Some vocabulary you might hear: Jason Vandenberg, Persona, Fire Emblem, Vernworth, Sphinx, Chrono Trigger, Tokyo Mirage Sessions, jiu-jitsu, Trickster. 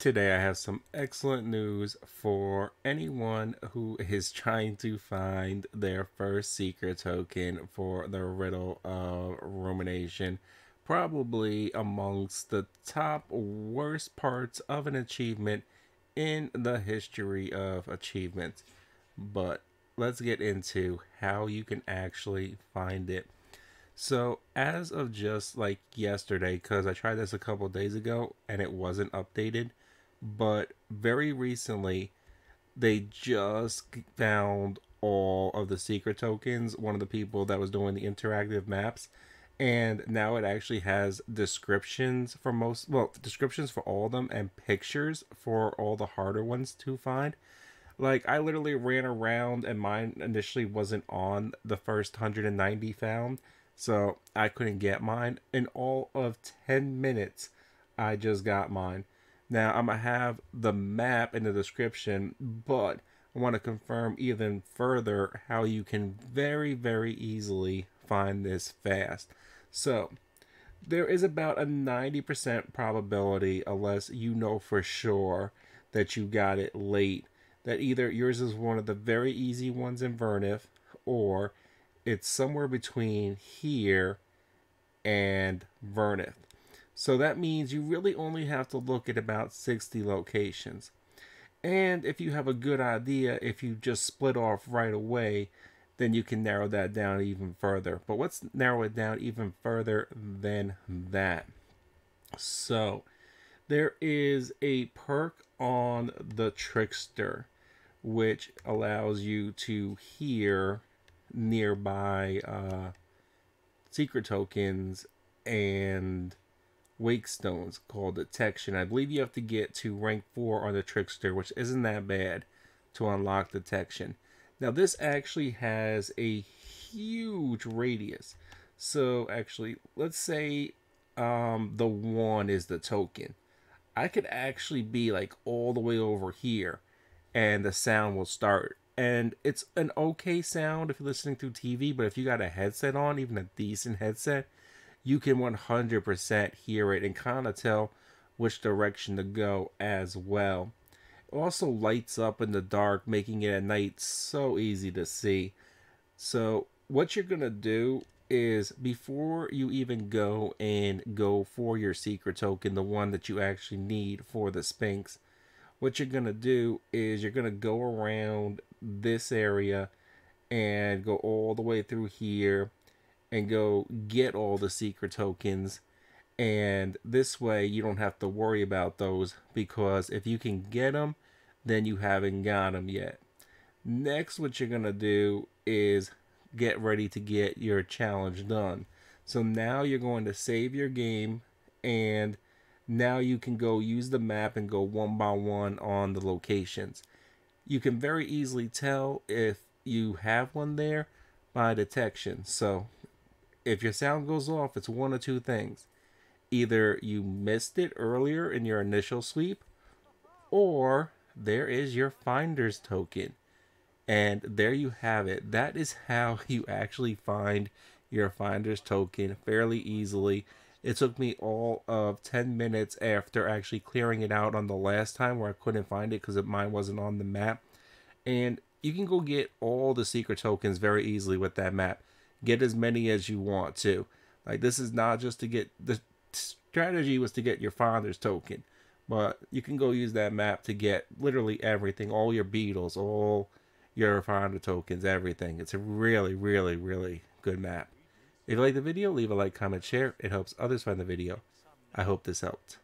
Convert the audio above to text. Today I have some excellent news for anyone who is trying to find their first secret token for the Riddle of Rumination. Probably amongst the top worst parts of an achievement in the history of achievements. But let's get into how you can actually find it. So as of just like yesterday, because I tried this a couple days ago and it wasn't updated, but very recently they just found all of the secret tokens, one of the people that was doing the interactive maps, and now it actually has descriptions for most, well, descriptions for all of them and pictures for all the harder ones to find. Like, I literally ran around and mine initially wasn't on the first 190 found, so I couldn't get mine. In all of 10 minutes, I just got mine. Now, I'm going to have the map in the description, but I want to confirm even further how you can very, very easily find this fast. So, there is about a 90% probability, unless you know for sure that you got it late, that either yours is one of the very easy ones in Vernworth, or it's somewhere between here and Vernworth. So that means you really only have to look at about 60 locations. And if you have a good idea, if you just split off right away, then you can narrow that down even further. But let's narrow it down even further than that. So there is a perk on the Trickster, which allows you to hear nearby secret tokens and wake stones called detection. I believe you have to get to rank 4 on the Trickster, which isn't that bad, to unlock detection. Now this actually has a huge radius. So actually, let's say the 1 is the token. I could actually be like all the way over here and the sound will start. And it's an okay sound if you're listening through TV, but if you got a headset on, even a decent headset, you can 100% hear it and kind of tell which direction to go as well. It also lights up in the dark, making it at night so easy to see. So what you're going to do is, before you even go and go for your secret token, the one that you actually need for the Sphinx, what you're going to do is you're going to go around this area and go all the way through here and go get all the secret tokens, and this way you don't have to worry about those, because if you can get them, then you haven't got them yet. Next, what you're gonna do is get ready to get your challenge done. So now you're going to save your game, and now you can go use the map and go one by one on the locations. You can very easily tell if you have one there by detection. So if your sound goes off, it's one of two things. Either you missed it earlier in your initial sweep, or there is your finder's token. And there you have it. That is how you actually find your finder's token fairly easily. It took me all of 10 minutes after actually clearing it out on the last time where I couldn't find it because mine wasn't on the map. And you can go get all the secret tokens very easily with that map. Get as many as you want to. Like, this is not just to get, the strategy was to get your father's token, but you can go use that map to get literally everything, all your beetles, all your father tokens, everything. It's a really, really, really good map. If you like the video, leave a like, comment, share. It helps others find the video. I hope this helped.